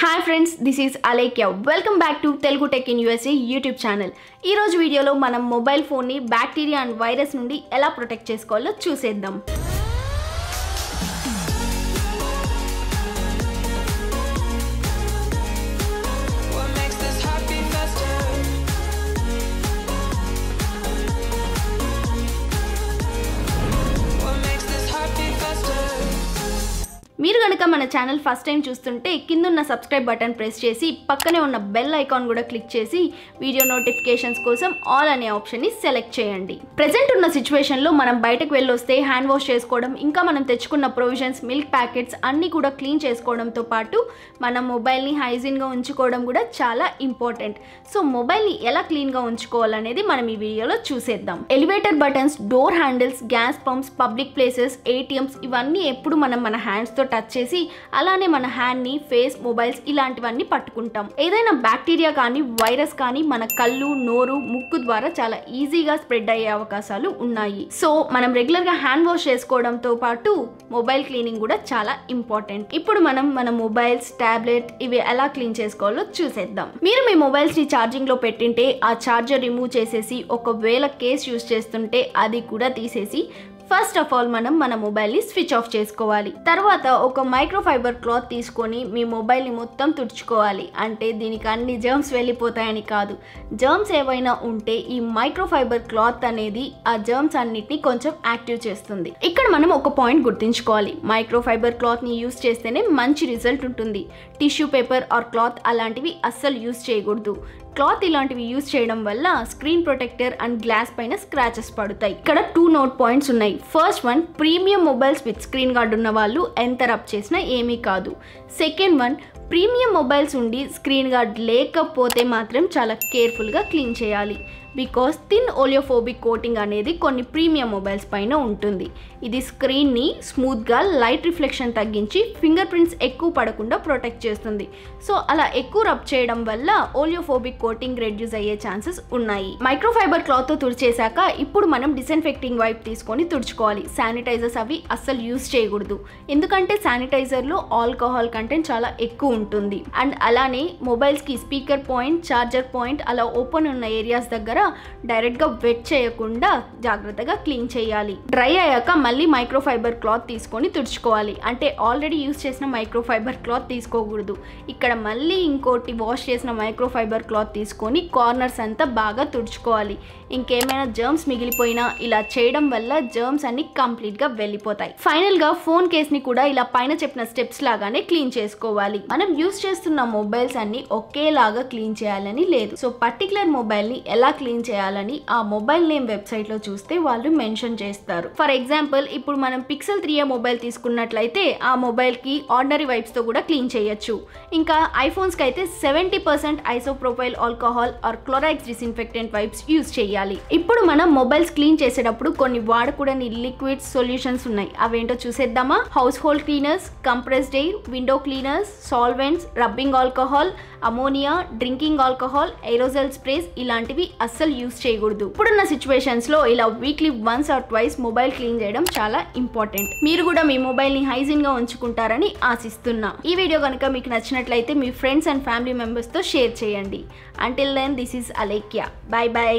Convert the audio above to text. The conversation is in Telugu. Hi friends, this is Alekhya. Welcome back to Telugu Tech in USA YouTube channel. Ee roju video lo manam mobile phone ni bacteria and virus nundi ela protect chesukovalo chuseddam. మీరు గనుక మన ఛానల్ ఫస్ట్ టైం చూస్తుంటే కింద ఉన్న సబ్స్క్రైబ్ బటన్ ప్రెస్ చేసి పక్కనే ఉన్న బెల్ ఐకాన్ కూడా క్లిక్ చేసి వీడియో నోటిఫికేషన్స్ కోసం ఆల్ అనే ఆప్షన్ ని సెలెక్ట్ చేయండి. ప్రెజెంట్ ఉన్న సిచువేషన్ లో మనం బయటకు వెళ్ళొస్తే హ్యాండ్ వాష్ చేసుకోవడం, ఇంకా మనం తెచ్చుకున్న ప్రొవిజన్స్, మిల్క్ ప్యాకెట్స్ అన్ని కూడా క్లీన్ చేసుకోవడంతో పాటు మన మొబైల్ ని హైజీన్ గా ఉంచుకోవడం కూడా చాలా ఇంపార్టెంట్. సో మొబైల్ ని ఎలా క్లీన్ గా ఉంచుకోవాలనేది మనం ఈ వీడియోలో చూసేద్దాం. Elevator buttons, door handles, gas pumps, public places, ATMs ఇవన్నీ ఎప్పుడు మనం మన హ్యాండ్స్ తో టచ్ చేసి అలానే మన హ్యాండ్ ని, ఫేస్, మొబైల్స్ ఇలాంటివన్నీ పట్టుకుంటాం. ఏదైనా బ్యాక్టీరియా కానీ వైరస్ కానీ మన కళ్ళు, నోరు, ముక్కు ద్వారా చాలా ఈజీగా స్ప్రెడ్ అయ్యే అవకాశాలు ఉన్నాయి. సో మనం రెగ్యులర్ గా హ్యాండ్ వాష్ చేసుకోవడంతో పాటు మొబైల్ క్లీనింగ్ కూడా చాలా ఇంపార్టెంట్. ఇప్పుడు మనం మన మొబైల్స్, టాబ్లెట్ ఇవి ఎలా క్లీన్ చేసుకోవాలో చూసేద్దాం. మీరు మీ మొబైల్స్ ని ఛార్జింగ్ లో పెట్టింటే ఆ ఛార్జర్ రిమూవ్ చేసేసి, ఒకవేళ కేస్ యూజ్ చేస్తుంటే అది కూడా తీసేసి ఫస్ట్ ఆఫ్ ఆల్ మనం మన మొబైల్ ని స్విచ్ ఆఫ్ చేసుకోవాలి. తర్వాత ఒక మైక్రోఫైబర్ క్లాత్ తీసుకొని మీ మొబైల్ ని మొత్తం తుడుచుకోవాలి. అంటే దీనికి అన్ని జర్మ్స్ వెళ్ళిపోతాయని కాదు, జర్మ్స్ ఏవైనా ఉంటే ఈ మైక్రోఫైబర్ క్లాత్ అనేది ఆ జర్మ్స్ అన్నిటిని కొంచెం యాక్టివ్ చేస్తుంది. ఇక్కడ మనం ఒక పాయింట్ గుర్తుంచుకోవాలి, మైక్రోఫైబర్ క్లాత్ ని యూజ్ చేస్తేనే మంచి రిజల్ట్ ఉంటుంది. టిష్యూ పేపర్ ఆర్ క్లాత్ అలాంటివి అస్సలు యూజ్ చేయకూడదు. క్లాత్ ఇలాంటివి యూజ్ చేయడం వల్ల స్క్రీన్ ప్రొటెక్టర్ అండ్ గ్లాస్ పైన స్క్రాచెస్ పడతాయి. ఇక్కడ 2 నోట్ పాయింట్స్ ఉన్నాయి. First one, premium mobiles with screen guard ఉన్న వాళ్ళు ఎంత రబ్ చేసినా ఏమీ కాదు. సెకండ్ వన్, ప్రీమియం మొబైల్స్ ఉండి స్క్రీన్ గార్డ్ లేకపోతే మాత్రం చాలా కేర్ఫుల్గా క్లీన్ చేయాలి. బికాస్ థిన్ ఓలియోఫోబిక్ కోటింగ్ అనేది కొన్ని ప్రీమియం మొబైల్స్ పైన ఉంటుంది. ఇది స్క్రీన్ని స్మూత్గా లైట్ రిఫ్లెక్షన్ తగ్గించి ఫింగర్ ప్రింట్స్ ఎక్కువ పడకుండా ప్రొటెక్ట్ చేస్తుంది. సో అలా ఎక్కువ రబ్ చేయడం వల్ల ఓలియోఫోబిక్ కోటింగ్ రెడ్యూస్ అయ్యే ఛాన్సెస్ ఉన్నాయి. మైక్రోఫైబర్ క్లాత్తో తుడిచేశాక ఇప్పుడు మనం డిస్ఇన్ఫెక్టింగ్ వైప్ తీసుకొని తుడుచుకోవాలి. శానిటైజర్స్ అవి అస్సలు యూజ్ చేయకూడదు, ఎందుకంటే శానిటైజర్లో ఆల్కహాల్ కంటెంట్ చాలా ఎక్కువ ఉంటుంది. అండ్ అలానే మొబైల్స్కి స్పీకర్ పాయింట్, ఛార్జర్ పాయింట్ అలా ఓపెన్ ఉన్న ఏరియాస్ దగ్గర డైరెక్ట్ గా వెట్ చేయకుండా జాగ్రత్తగా క్లీన్ చేయాలి. డ్రై అయ్యాక మళ్ళీ మైక్రోఫైబర్ క్లాత్ తీసుకొని తుడుచుకోవాలి. అంటే ఆల్రెడీ యూజ్ చేసిన మైక్రోఫైబర్ క్లాత్ తీసుకోకూడదు. ఇక్కడ మళ్ళీ ఇంకోటి వాష్ చేసిన మైక్రోఫైబర్ క్లాత్ తీసుకొని కార్నర్స్ అంతా బాగా తుడుచుకోవాలి. ఇంకేమైనా జర్మ్స్ మిగిలిపోయినా ఇలా చేయడం వల్ల జర్మ్స్ అన్ని కంప్లీట్ గా వెళ్ళిపోతాయి. ఫైనల్ గా ఫోన్ కేస్ ని కూడా ఇలా పైన చెప్పిన స్టెప్స్ లాగానే క్లీన్ చేసుకోవాలి. మనం యూజ్ చేస్తున్న మొబైల్స్ అన్ని ఒకేలాగా క్లీన్ చేయాలని లేదు. సో పర్టికులర్ మొబైల్ ని ఎలా క్లీన్ చేయాలని ఆ మొబైల్ నేమ్ వెబ్సైట్ లో చూస్తే వాళ్ళు మెన్షన్ చేస్తారు. ఫర్ ఎగ్జాంపుల్, ఇప్పుడు మనం పిక్సెల్ 3 మొబైల్ తీసుకున్నట్లయితే ఆ మొబైల్ కి ఆర్డినరీ వైప్స్ తో కూడా క్లీన్ చేయొచ్చు. ఇంకా ఐఫోన్స్ కి అయితే 70% isopropyl alcohol or chlorides disinfectant wipes use చేయాలి. ఇప్పుడు మనం మొబైల్స్ క్లీన్ చేసేటప్పుడు కొన్ని వాడకూడని లిక్విడ్ సొల్యూషన్స్ ఉన్నాయి, అవేంటో చూసేద్దామా? Household cleaners, compressed air, window cleaners, solvents, rubbing alcohol, ammonia, drinking alcohol, aerosol sprays ఇలాంటివి అస్సలు యూజ్ చేయకూడదు. ఇప్పుడున్న సిచ్యువేషన్స్ లో ఇలా weekly once or twice mobile clean చేయడం చాలా ఇంపార్టెంట్. మీరు కూడా మీ మొబైల్ ని హైజీన్ గా ఉంచుకుంటారని ఆశిస్తున్నా. ఈ వీడియో కనుక మీకు నచ్చినట్లయితే మీ ఫ్రెండ్స్ అండ్ ఫ్యామిలీ మెంబర్స్ తో షేర్ చేయండి. Until then, this is Alekhya. Bye by.